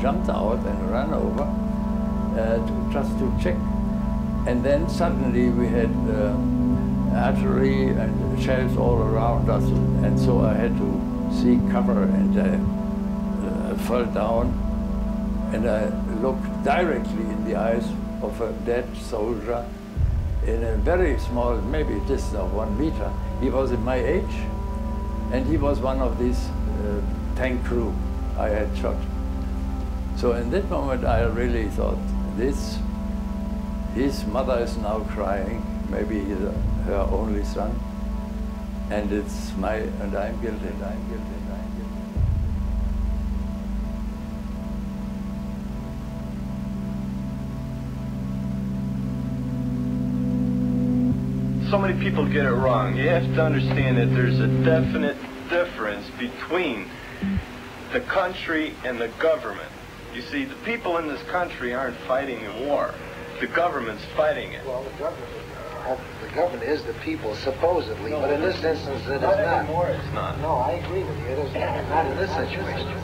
jumped out and ran over just to check. And then suddenly we had artillery and shells all around us, and so I had to seek cover, and I fell down, and I looked directly in the eyes of a dead soldier in a very small, maybe distance of 1 meter. He was in my age, and he was one of these tank crew I had shot. So in that moment I really thought, this, his mother is now crying, maybe he's her only son, and it's my, and I'm guilty, and I'm guilty, and I'm guilty. So many people get it wrong. You have to understand that there's a definite difference between the country and the government. You see, the people in this country aren't fighting the war. The government's fighting it. Well, the government is the people, supposedly, no, but in this instance, it is not. Not anymore, it's not. No, I agree with you. It is not in this situation.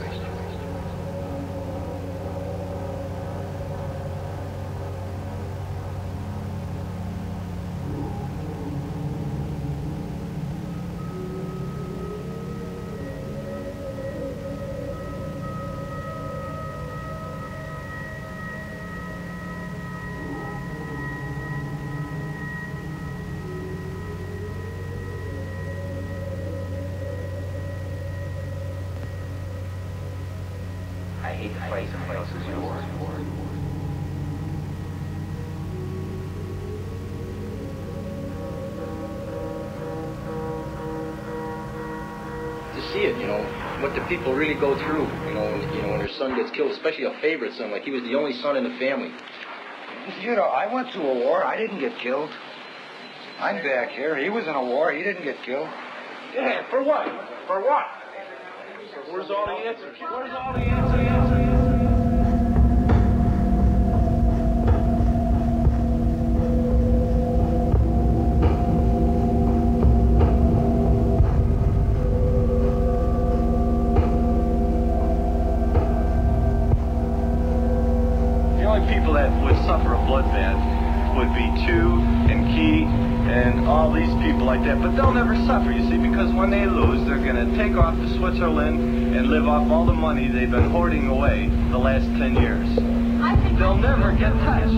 People really go through, when their son gets killed, especially a favorite son, like he was the only son in the family. You know, I went to a war. I didn't get killed. I'm back here. He was in a war. He didn't get killed. Yeah, for what? For what? Where's all the answers? Where's all the answers? But they'll never suffer, you see, because when they lose, they're going to take off to Switzerland and live off all the money they've been hoarding away the last 10 years. They'll never get touched.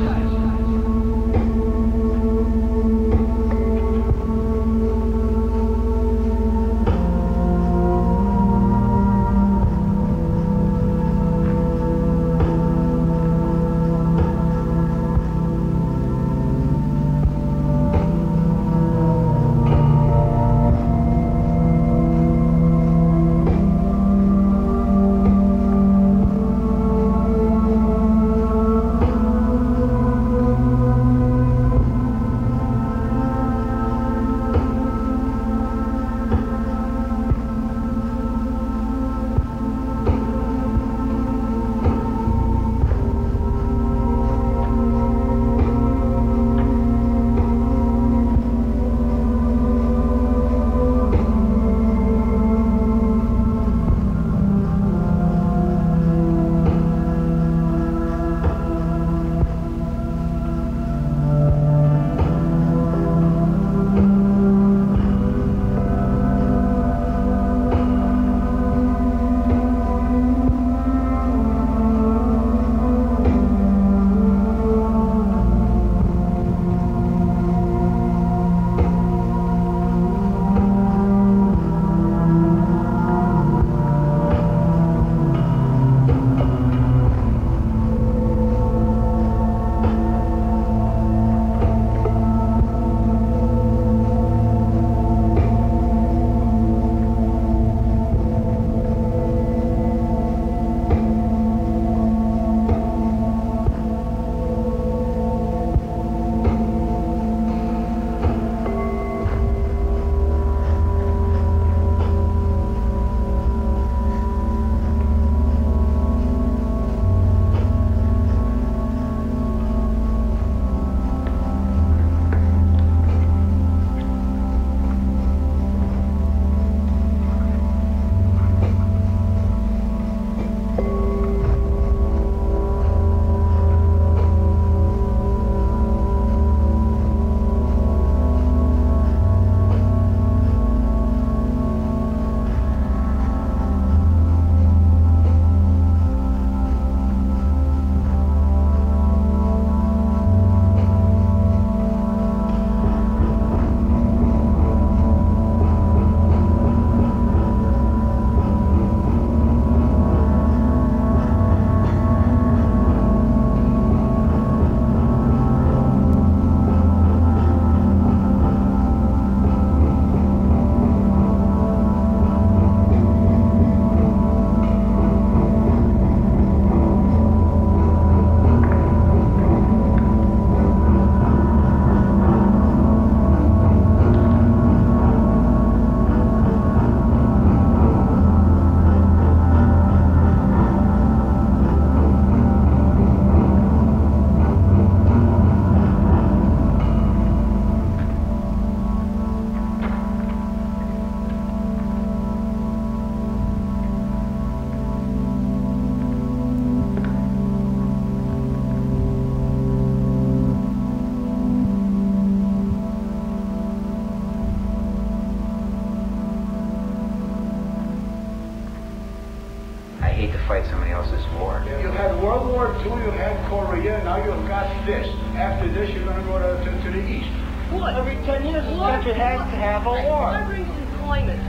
need to fight somebody else's war. You had World War II, you had Korea, now you've got this. After this, you're going to go to the East. What? Every 10 years, this country has to have a war. That brings in climate.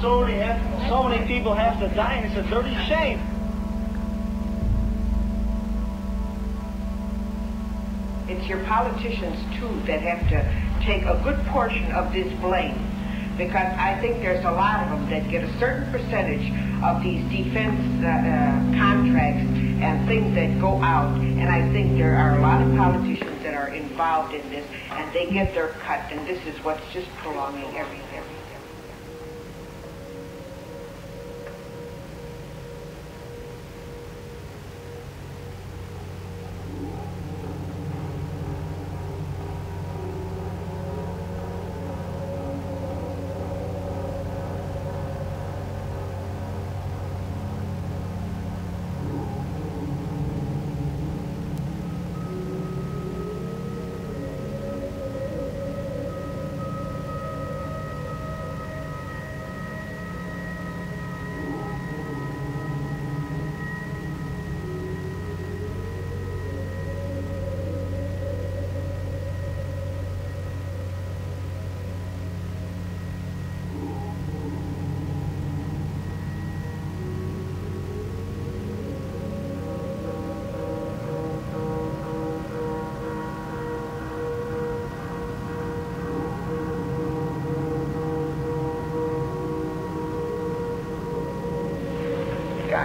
So many people have to die, and it's a dirty shame. It's your politicians, too, that have to take a good portion of this blame, because I think there's a lot of them that get a certain percentage of these defense contracts and things that go out, and I think there are a lot of politicians that are involved in this, and they get their cut, and this is what's just prolonging everything.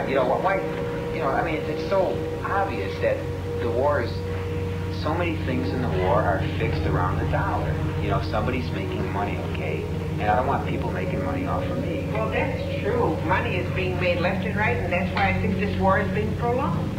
You know, why, you know, I mean, it's so obvious that the war is, so many things in the war are fixed around the dollar. You know, somebody's making money, okay? And I don't want people making money off of me. Well, that's true. Money is being made left and right, and that's why I think this war is being prolonged.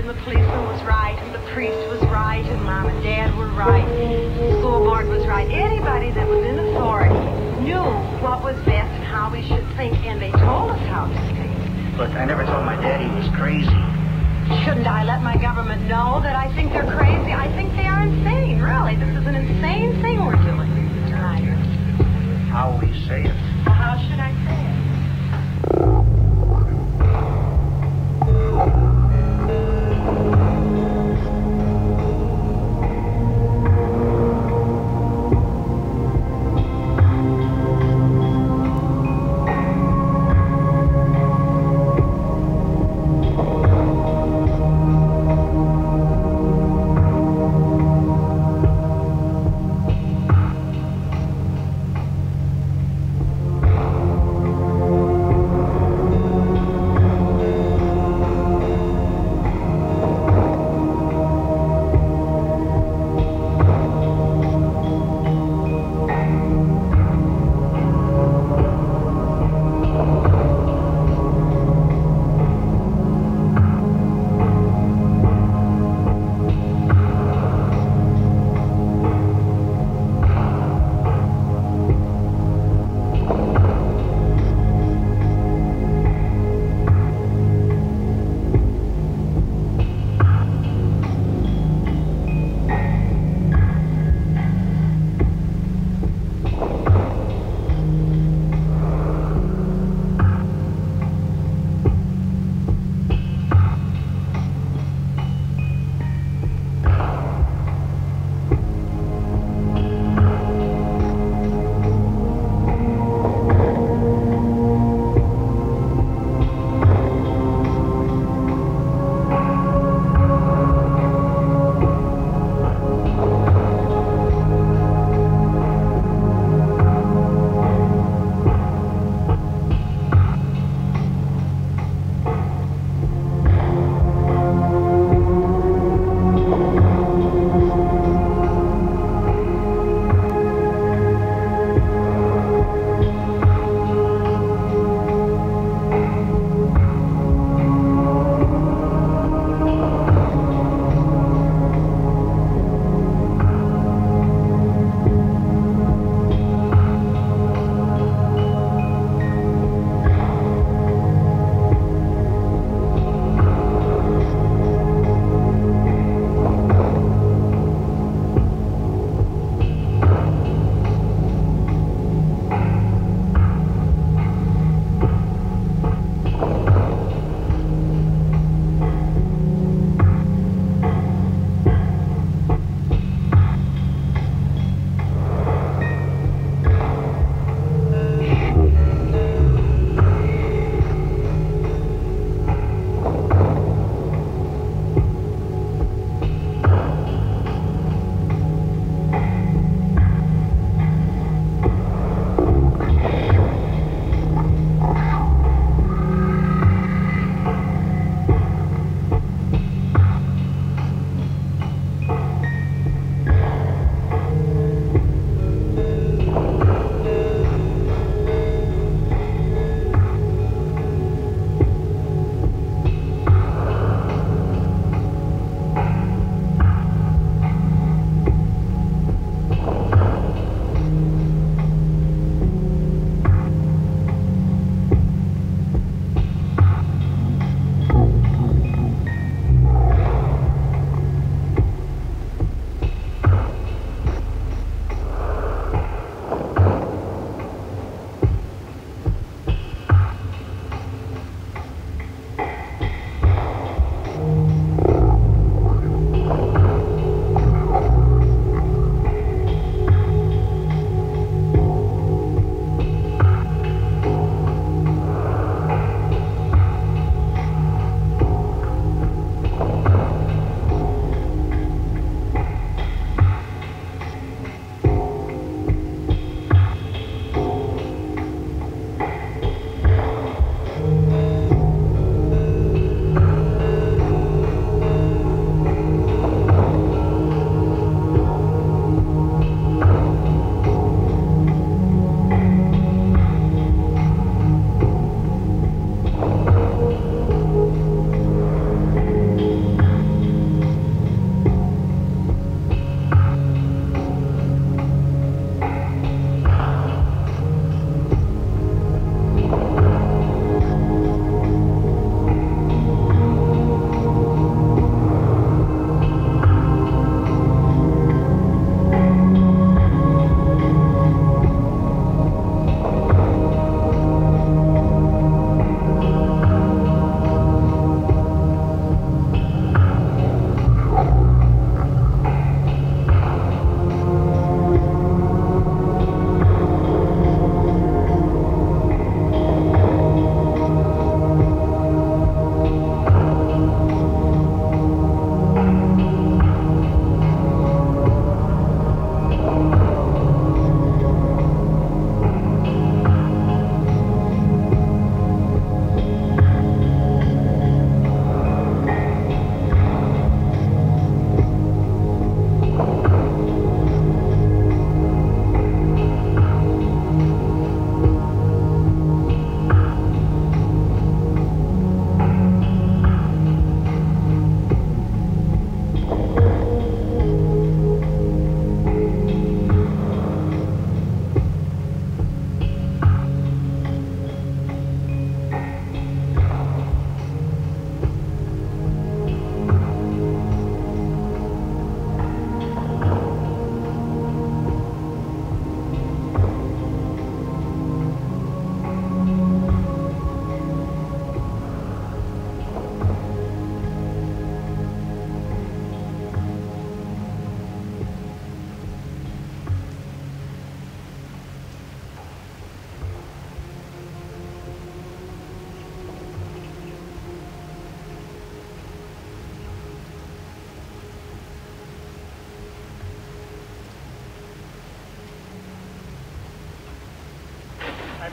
and the policeman was right, and the priest was right, and mom and dad were right, the school board was right. Anybody that was in authority knew what was best and how we should think, and they told us how to think. But I never told my dad he was crazy. Shouldn't I let my government know that I think they're crazy? I think they are insane, really. This is an insane thing we're doing. Right. How we say it. How should I say it?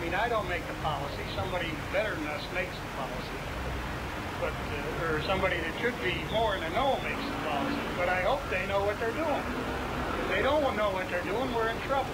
mean, I don't make the policy. Somebody better than us makes the policy. But, or somebody that should be more in the know makes the policy. But I hope they know what they're doing. If they don't know what they're doing, we're in trouble.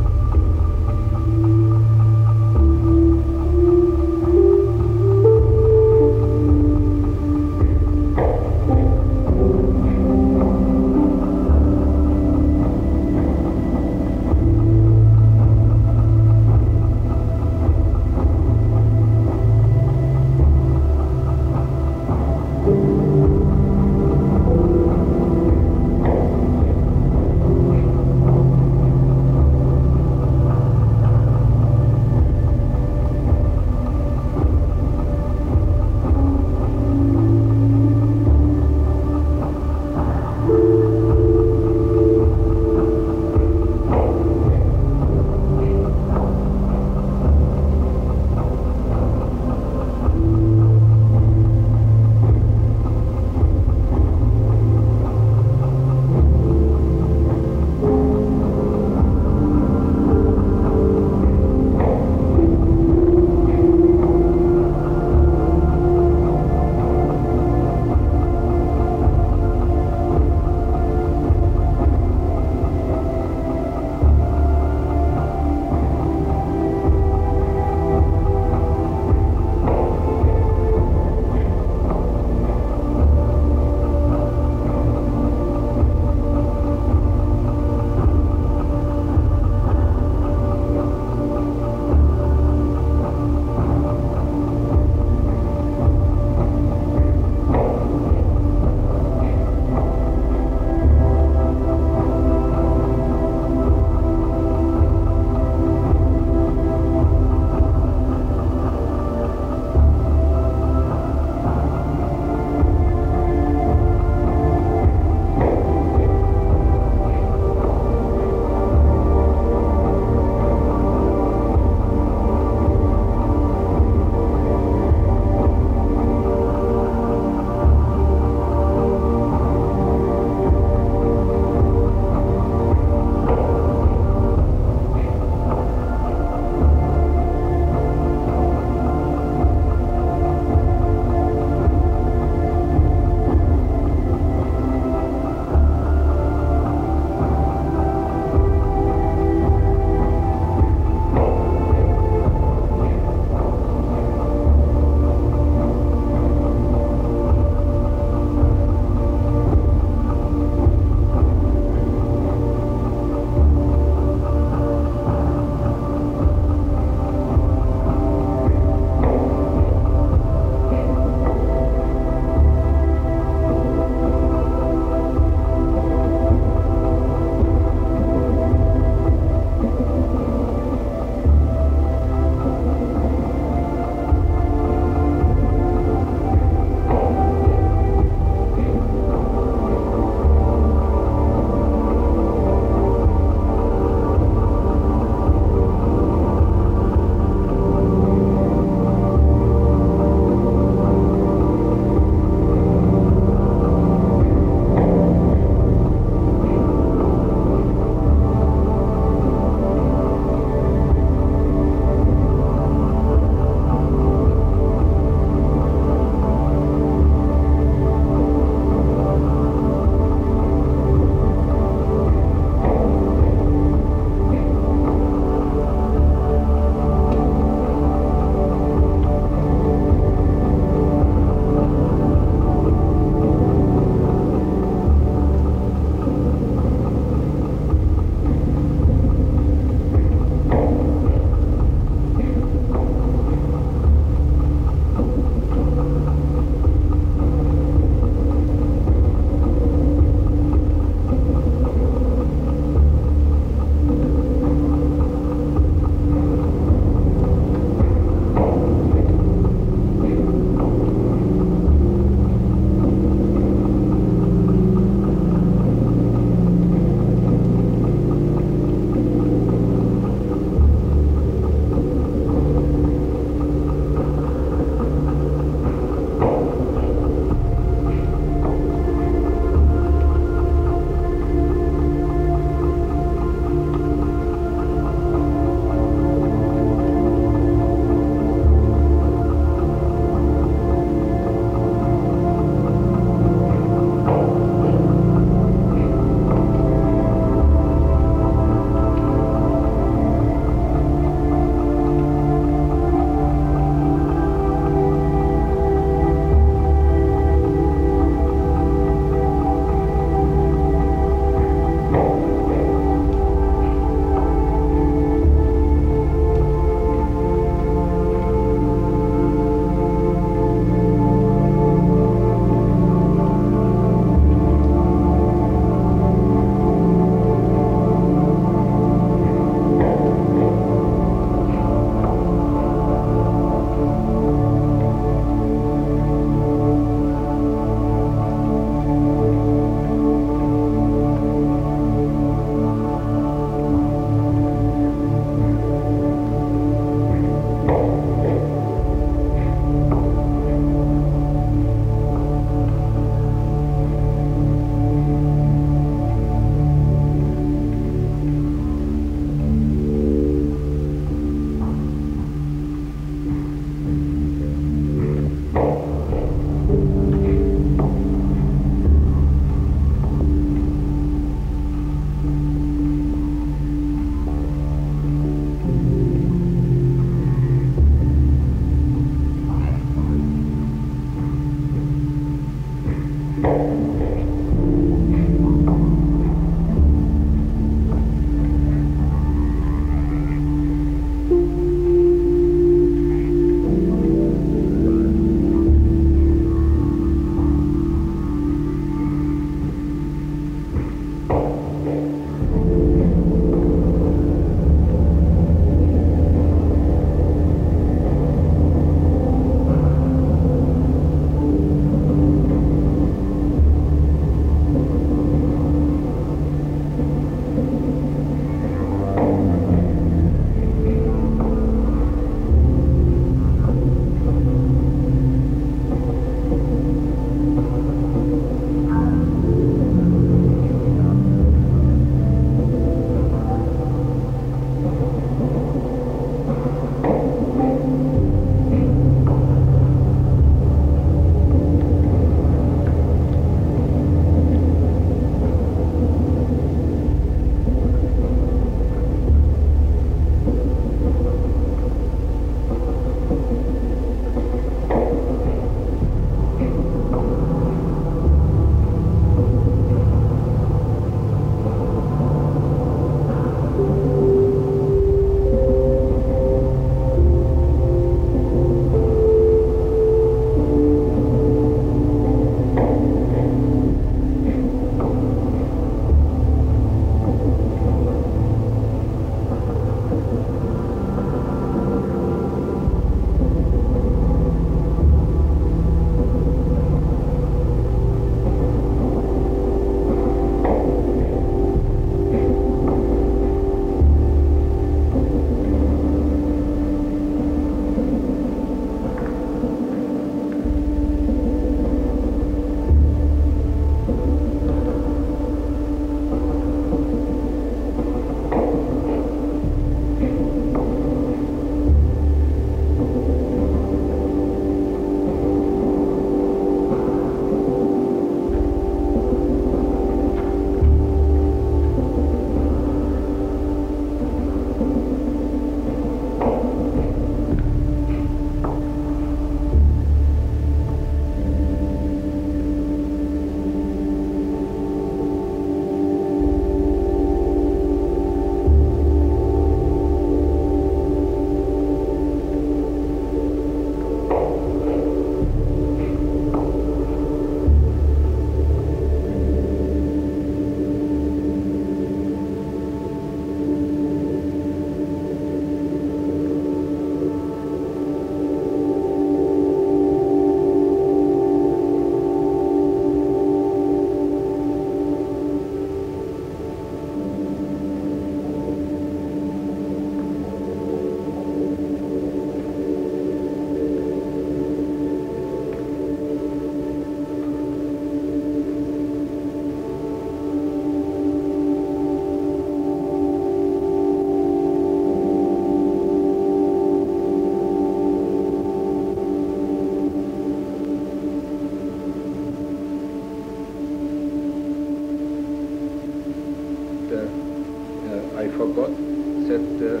I forgot that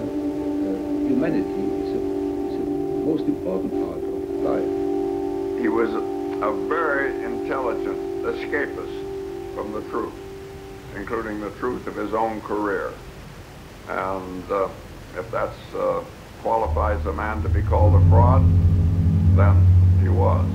humanity is the most important part of life. He was a very intelligent escapist from the truth, including the truth of his own career. And if that qualifies a man to be called a fraud, then he was.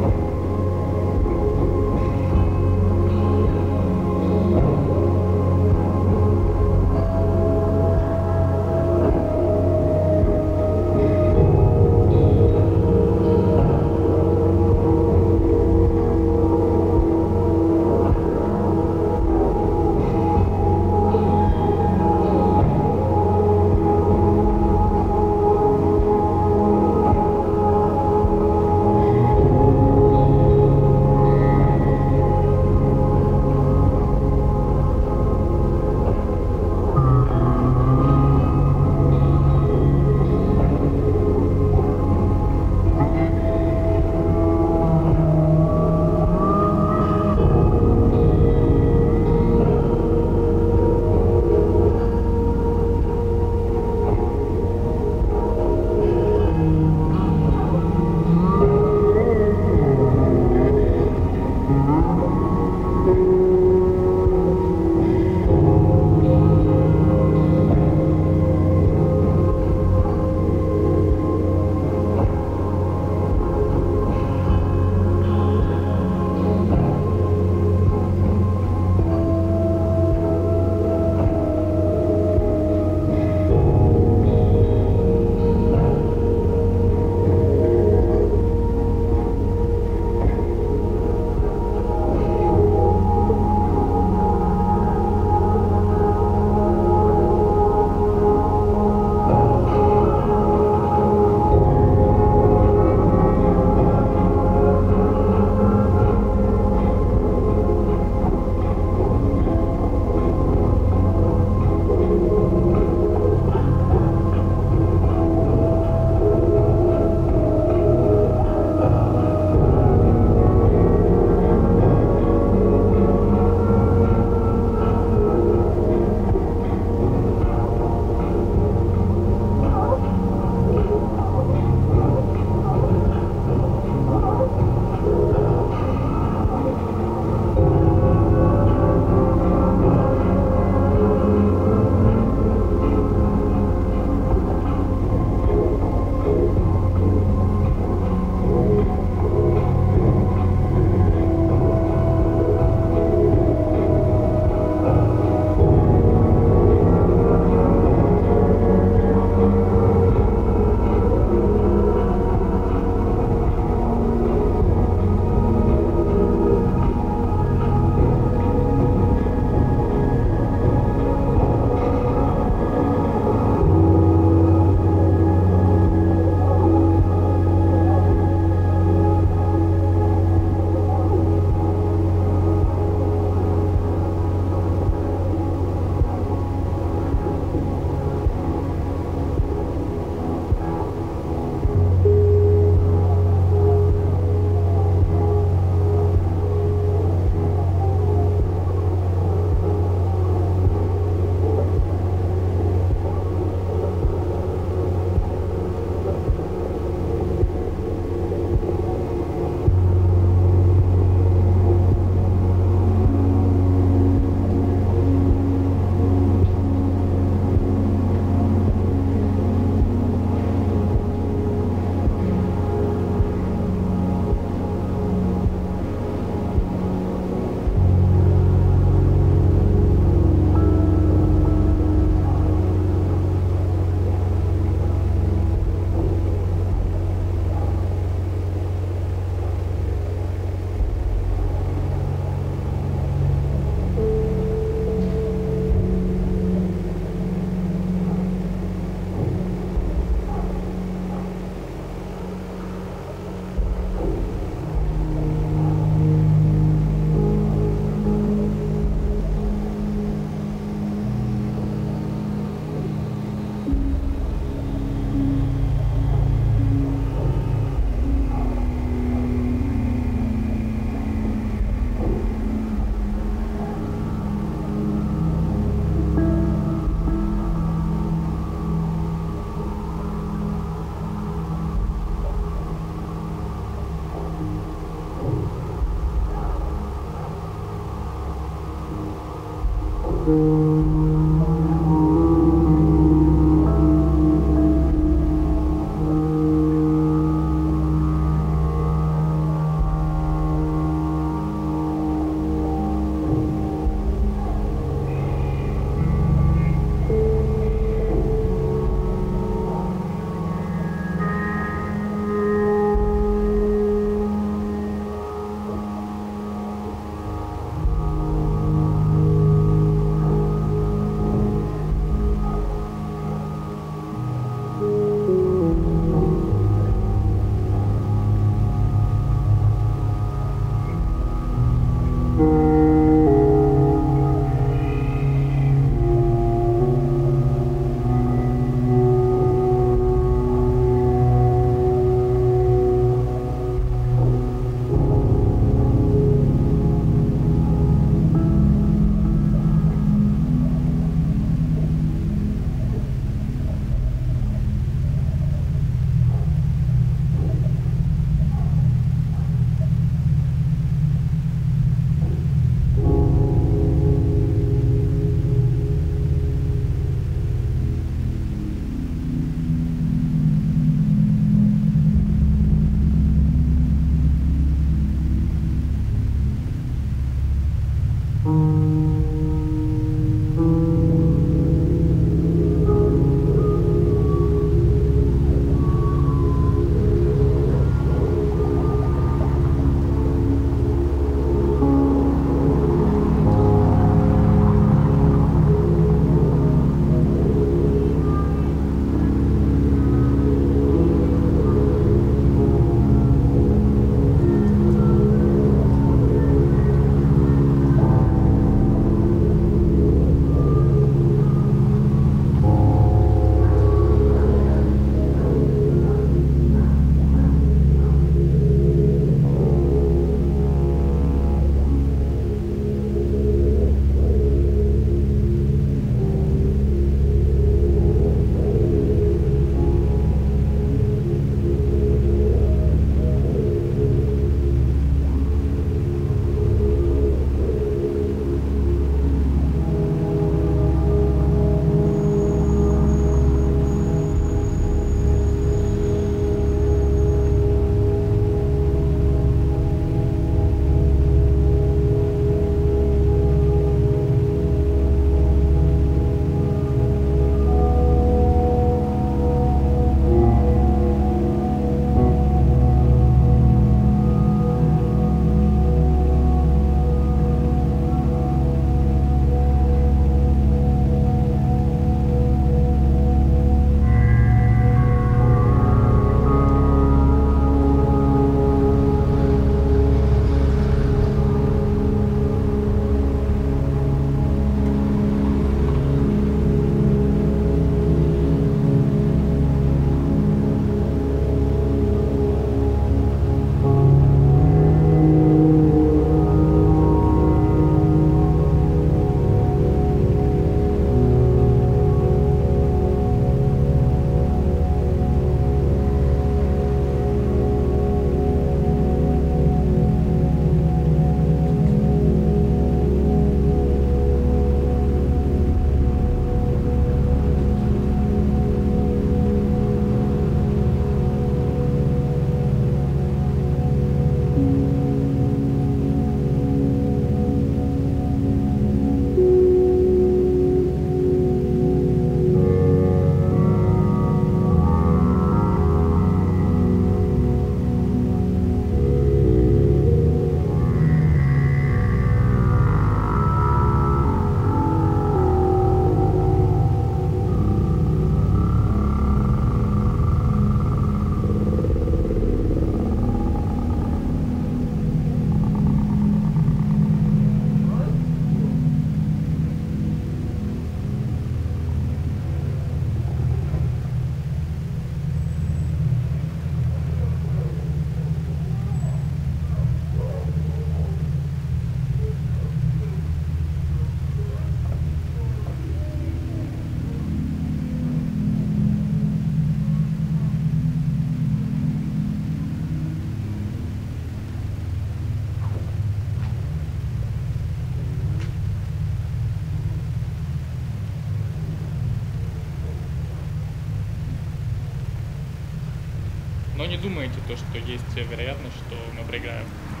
Но не думайте, то, что есть вероятность, что мы проиграем. Нет,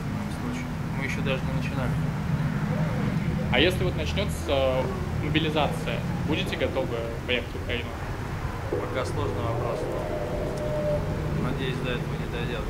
ни в коем случае. Мы еще даже не начинали. А если вот начнется мобилизация, будете готовы поехать в Украину? Пока сложный вопрос. Надеюсь, до этого не дойдет.